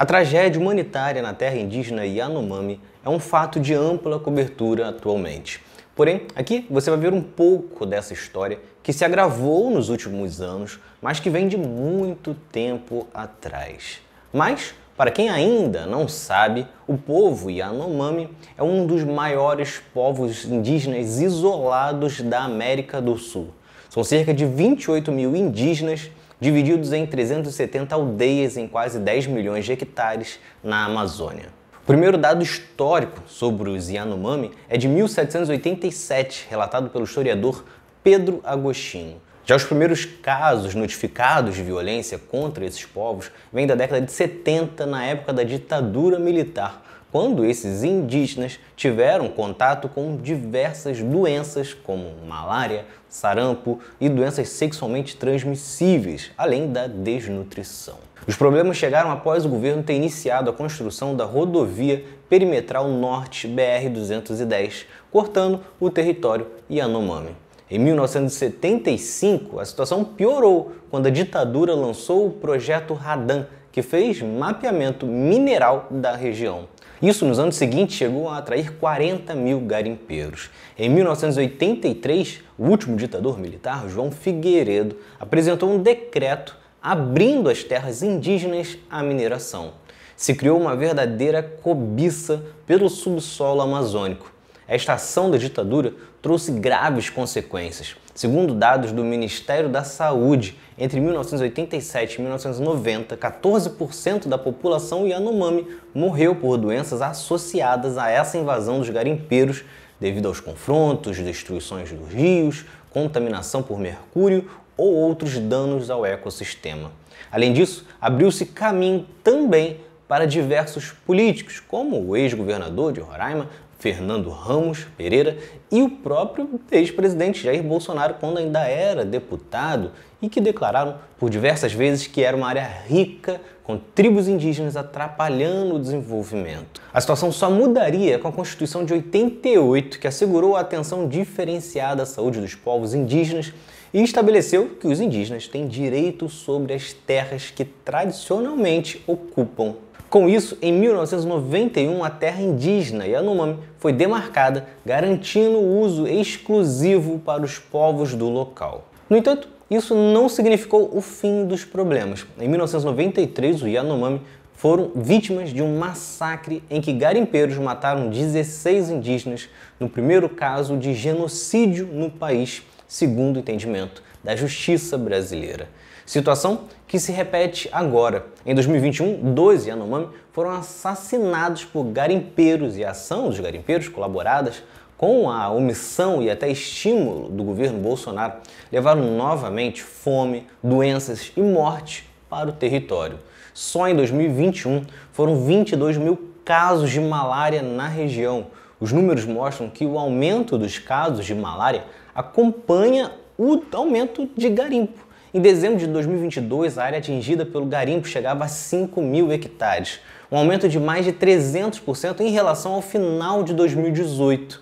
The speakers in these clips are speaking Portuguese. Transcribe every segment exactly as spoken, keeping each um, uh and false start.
A tragédia humanitária na terra indígena Yanomami é um fato de ampla cobertura atualmente. Porém, aqui você vai ver um pouco dessa história que se agravou nos últimos anos, mas que vem de muito tempo atrás. Mas, para quem ainda não sabe, o povo Yanomami é um dos maiores povos indígenas isolados da América do Sul. São cerca de vinte e oito mil indígenas divididos em trezentas e setenta aldeias em quase dez milhões de hectares na Amazônia. O primeiro dado histórico sobre os Yanomami é de mil setecentos e oitenta e sete, relatado pelo historiador Pedro Agostinho. Já os primeiros casos notificados de violência contra esses povos vêm da década de setenta, na época da ditadura militar, quando esses indígenas tiveram contato com diversas doenças como malária, sarampo e doenças sexualmente transmissíveis, além da desnutrição. Os problemas chegaram após o governo ter iniciado a construção da Rodovia Perimetral Norte B R duzentos e dez, cortando o território Yanomami. Em mil novecentos e setenta e cinco, a situação piorou quando a ditadura lançou o Projeto Radam, que fez mapeamento mineral da região. Isso, nos anos seguintes, chegou a atrair quarenta mil garimpeiros. Em mil novecentos e oitenta e três, o último ditador militar, João Figueiredo, apresentou um decreto abrindo as terras indígenas à mineração. Se criou uma verdadeira cobiça pelo subsolo amazônico. A estação da ditadura trouxe graves consequências. Segundo dados do Ministério da Saúde, entre mil novecentos e oitenta e sete e mil novecentos e noventa, quatorze por cento da população Yanomami morreu por doenças associadas a essa invasão dos garimpeiros, devido aos confrontos, destruições dos rios, contaminação por mercúrio ou outros danos ao ecossistema. Além disso, abriu-se caminho também para diversos políticos, como o ex-governador de Roraima, Fernando Ramos Pereira, e o próprio ex-presidente Jair Bolsonaro, quando ainda era deputado, e que declararam por diversas vezes que era uma área rica, com tribos indígenas atrapalhando o desenvolvimento. A situação só mudaria com a Constituição de oitenta e oito, que assegurou a atenção diferenciada à saúde dos povos indígenas e estabeleceu que os indígenas têm direito sobre as terras que tradicionalmente ocupam. Com isso, em mil novecentos e noventa e um, a terra indígena Yanomami foi demarcada, garantindo o uso exclusivo para os povos do local. No entanto, isso não significou o fim dos problemas. Em mil novecentos e noventa e três, os Yanomami foram vítimas de um massacre em que garimpeiros mataram dezesseis indígenas, no primeiro caso de genocídio no país, segundo o entendimento da justiça brasileira. Situação que se repete agora. Em dois mil e vinte e um, doze Yanomami foram assassinados por garimpeiros, e a ação dos garimpeiros, colaboradas com a omissão e até estímulo do governo Bolsonaro, levaram novamente fome, doenças e morte para o território. Só em dois mil e vinte e um foram vinte e dois mil casos de malária na região. Os números mostram que o aumento dos casos de malária acompanha o aumento de garimpo. Em dezembro de dois mil e vinte e dois, a área atingida pelo garimpo chegava a cinco mil hectares, um aumento de mais de trezentos por cento em relação ao final de dois mil e dezoito.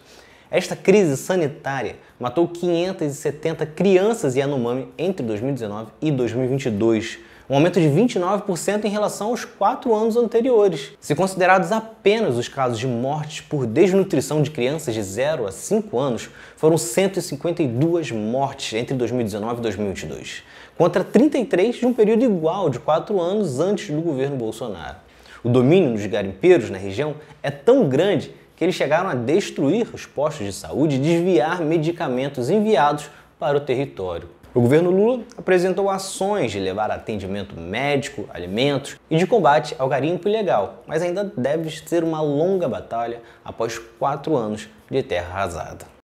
Esta crise sanitária matou quinhentas e setenta crianças Yanomami entre dois mil e dezenove e dois mil e vinte e dois, um aumento de vinte e nove por cento em relação aos quatro anos anteriores. Se considerados apenas os casos de morte por desnutrição de crianças de zero a cinco anos, foram cento e cinquenta e duas mortes entre dois mil e dezenove e dois mil e vinte e dois, contra trinta e três de um período igual de quatro anos antes do governo Bolsonaro. O domínio dos garimpeiros na região é tão grande que eles chegaram a destruir os postos de saúde e desviar medicamentos enviados para o território. O governo Lula apresentou ações de levar atendimento médico, alimentos e de combate ao garimpo ilegal, mas ainda deve ser uma longa batalha após quatro anos de terra arrasada.